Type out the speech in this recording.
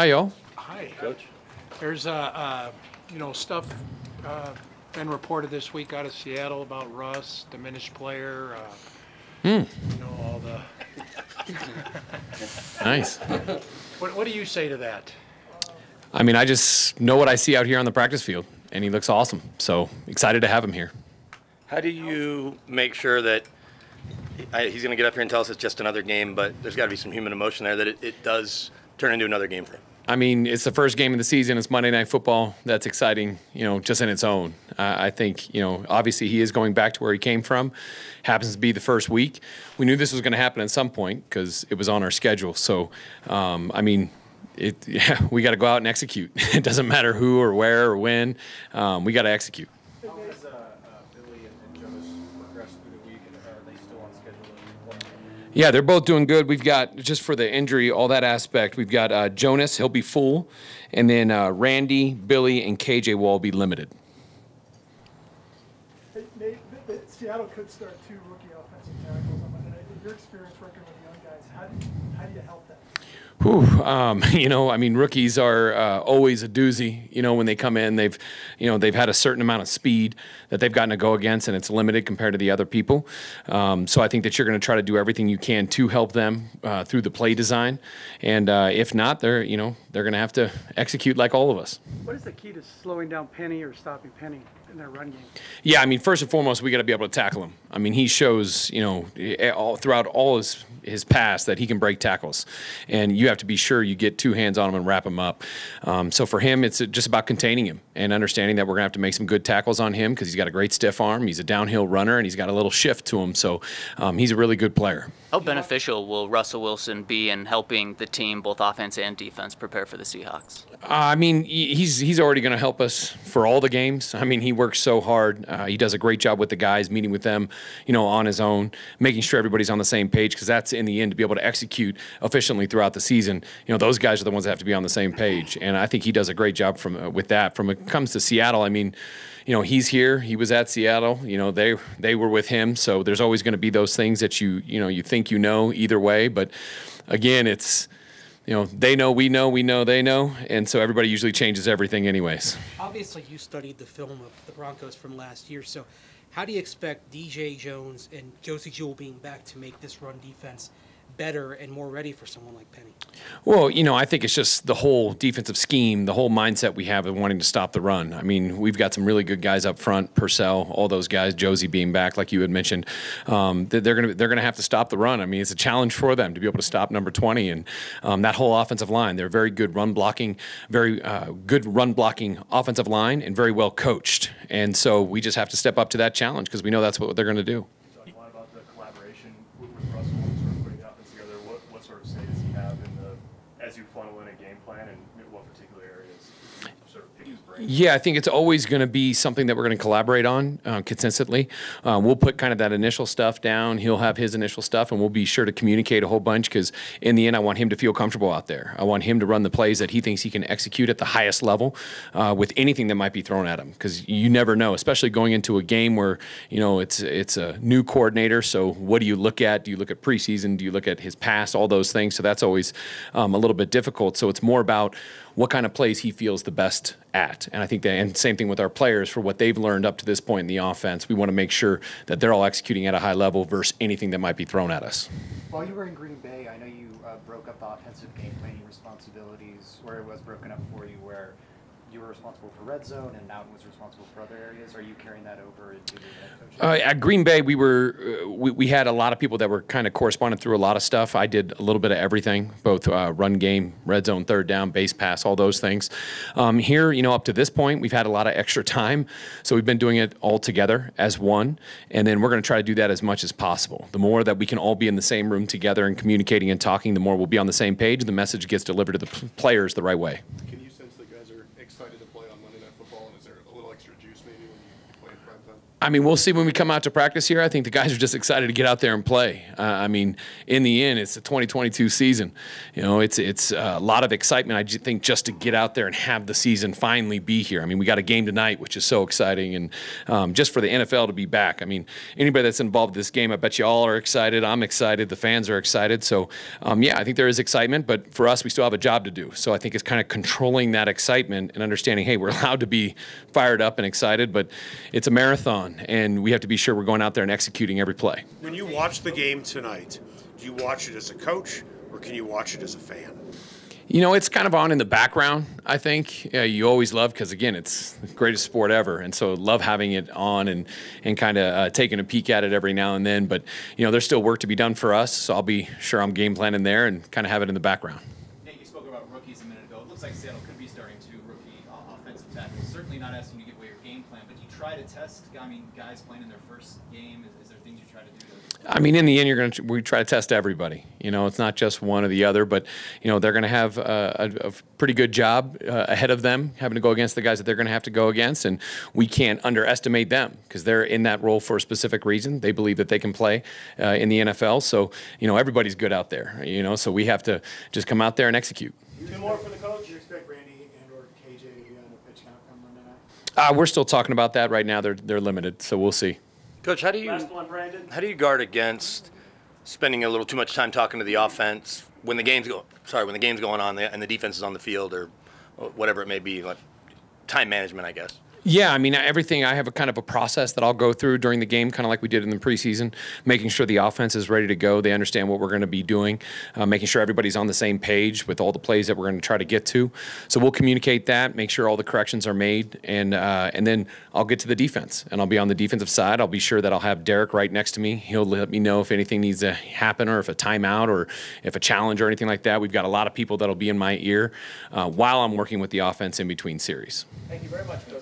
Hi, y'all. Hi, Coach. There's stuff been reported this week out of Seattle about Russ, diminished player. All the. Nice. What do you say to that? I mean, I just know what I see out here on the practice field, and he looks awesome. So excited to have him here. How do you make sure that he's going to get up here and tell us it's just another game, but there's got to be some human emotion there that it does turn into another game for him? I mean, it's the first game of the season. It's Monday Night Football. That's exciting, just in its own. I think, obviously he is going back to where he came from. Happens to be the first week. We knew this was going to happen at some point because it was on our schedule. So, I mean, we got to go out and execute. It doesn't matter who or where or when. We got to execute. How has Billy and Jonas progressed through the week, and are they still on schedule? Yeah, they're both doing good. We've got, just for the injury, all that aspect, we've got Jonas, he'll be full, and then Randy, Billy, and KJ will all be limited. Hey, Nate, Seattle could start 2 rookie offensive tackles on Monday night. In your experience working with young guys, how do you help them? Whew, I mean, rookies are always a doozy. When they come in, they've had a certain amount of speed that they've gotten to go against, and it's limited compared to the other people. So I think that you're going to try to do everything you can to help them through the play design, and if not, they're going to have to execute like all of us. What is the key to slowing down Penny or stopping Penny in their run game? Yeah, I mean, first and foremost, we got to be able to tackle him. I mean, he shows, throughout all his past that he can break tackles, and you have to be sure you get 2 hands on him and wrap him up. So for him, it's just about containing him and understanding that we're going to have to make some good tackles on him because he's got a great stiff arm, he's a downhill runner, and he's got a little shift to him. So he's a really good player. How beneficial will Russell Wilson be in helping the team, both offense and defense, prepare for the Seahawks? I mean, he's already going to help us for all the games. I mean, he works so hard. He does a great job with the guys, meeting with them, on his own, making sure everybody's on the same page, because that's in the end to be able to execute efficiently throughout the season. Those guys are the ones that have to be on the same page, and I think he does a great job with that. From it comes to Seattle, I mean, he's here. He was at Seattle. They were with him. So there's always going to be those things that you think either way. But again, it's they know, we know, we know, they know, and so everybody usually changes everything anyways. Obviously, you studied the film of the Broncos from last year, so how do you expect DJ Jones and Josie Jewell being back to make this run defense better and more ready for someone like Penny? Well, I think it's just the whole defensive scheme, the whole mindset we have of wanting to stop the run. I mean, we've got some really good guys up front, Purcell, all those guys, Josie being back, like you had mentioned. They're gonna have to stop the run. I mean, it's a challenge for them to be able to stop number 20 and that whole offensive line. They're very good run blocking, offensive line, and very well coached. And so we just have to step up to that challenge because we know that's what they're gonna do. As you funnel in a game plan, and what particular areas sort of pick his brain? Yeah, I think it's always going to be something that we're going to collaborate on consistently. We'll put kind of that initial stuff down. He'll have his initial stuff, and we'll be sure to communicate a whole bunch because in the end, I want him to feel comfortable out there. I want him to run the plays that he thinks he can execute at the highest level with anything that might be thrown at him, because you never know, especially going into a game where, it's a new coordinator. So what do you look at? Do you look at preseason? Do you look at his past? All those things. So that's always a little bit difficult. So it's more about what kind of plays he feels the best at. And I think and same thing with our players for what they've learned up to this point in the offense. We want to make sure that they're all executing at a high level versus anything that might be thrown at us. While you were in Green Bay, I know you broke up the offensive game planning responsibilities, where it was broken up for you, where you were responsible for red zone and now it was responsible for other areas. Are you carrying that over into the head coaching? At Green Bay, we had a lot of people that were kind of corresponding through a lot of stuff. I did a little bit of everything, both run game, red zone, third down, base pass, all those things. Here, up to this point, we've had a lot of extra time, so we've been doing it all together as one, and then we're going to try to do that as much as possible. The more that we can all be in the same room together and communicating and talking, the more we'll be on the same page. The message gets delivered to the players the right way. Excited to play on Monday Night Football, and is there a little extra juice maybe when you play in prime time? I mean, we'll see when we come out to practice here. I think the guys are just excited to get out there and play. I mean, in the end, it's the 2022 season. You know, it's a lot of excitement, I think, just to get out there and have the season finally be here. I mean, we got a game tonight, which is so exciting, and just for the NFL to be back. I mean, anybody that's involved in this game, I bet you all are excited. I'm excited. The fans are excited. So, yeah, I think there is excitement, but for us, we still have a job to do. So I think it's kind of controlling that excitement and understanding, hey, we're allowed to be fired up and excited, but it's a marathon. And we have to be sure we're going out there and executing every play. When you watch the game tonight, do you watch it as a coach or can you watch it as a fan? You know, it's kind of on in the background, I think. Yeah, you always love, because, again, it's the greatest sport ever. And so love having it on and kind of taking a peek at it every now and then. But, you know, there's still work to be done for us. So I'll be sure I'm game planning there and kind of have it in the background. Nate, you spoke about rookies a minute ago. It looks like Seattle could be starting two rookie offensive tackles. Certainly not asking you to give away your game plan, but try to test, I mean, guys playing in their first game? Is there things you try to do? I mean, in the end, we try to test everybody. You know, it's not just one or the other, but, you know, they're going to have a pretty good job ahead of them, having to go against the guys that they're going to have to go against, and we can't underestimate them because they're in that role for a specific reason. They believe that they can play in the NFL, so, you know, everybody's good out there, you know, so we have to just come out there and execute. Two more for the coach. You expect Randy and or KJ to be on the pitch count come Monday night? We're still talking about that right now. They're limited, so we'll see. Coach, how do you guard against spending a little too much time talking to the offense when the game's going on and the defense is on the field or whatever it may be, like time management, I guess? Yeah, I mean, everything, I have a kind of a process that I'll go through during the game, kind of like we did in the preseason, making sure the offense is ready to go. They understand what we're going to be doing, making sure everybody's on the same page with all the plays that we're going to try to get to. So we'll communicate that, make sure all the corrections are made, and then I'll get to the defense, and I'll be on the defensive side. I'll be sure that I'll have Derek right next to me. He'll let me know if anything needs to happen or if a timeout or if a challenge or anything like that. We've got a lot of people that'll be in my ear while I'm working with the offense in between series. Thank you very much, Coach.